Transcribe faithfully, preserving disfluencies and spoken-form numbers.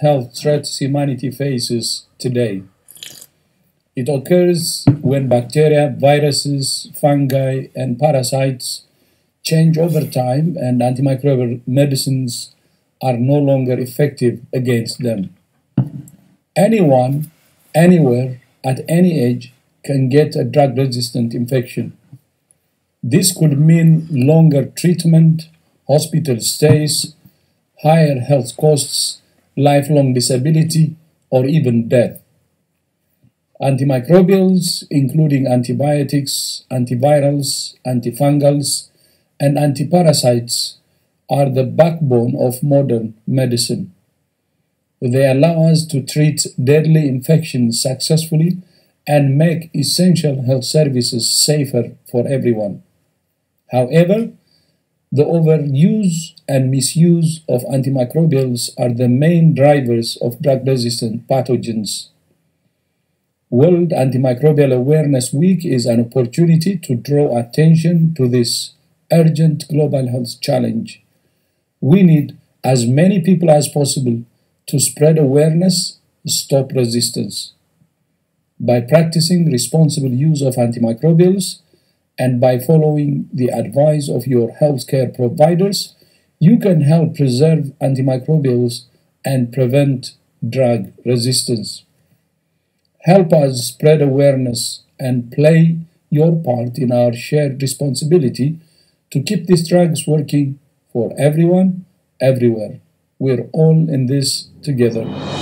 health threats humanity faces today. It occurs when bacteria, viruses, fungi, and parasites change over time and antimicrobial medicines are no longer effective against them. Anyone, anywhere, at any age, can get a drug-resistant infection. This could mean longer treatment, hospital stays, higher health costs, lifelong disability, or even death. Antimicrobials, including antibiotics, antivirals, antifungals, and antiparasites, are the backbone of modern medicine. They allow us to treat deadly infections successfully and make essential health services safer for everyone. However, the overuse and misuse of antimicrobials are the main drivers of drug-resistant pathogens. World Antimicrobial Awareness Week is an opportunity to draw attention to this urgent global health challenge. We need as many people as possible to spread awareness, stop resistance. By practicing responsible use of antimicrobials and by following the advice of your healthcare providers, you can help preserve antimicrobials and prevent drug resistance. Help us spread awareness and play your part in our shared responsibility to keep these drugs working for everyone, everywhere. We're all in this together.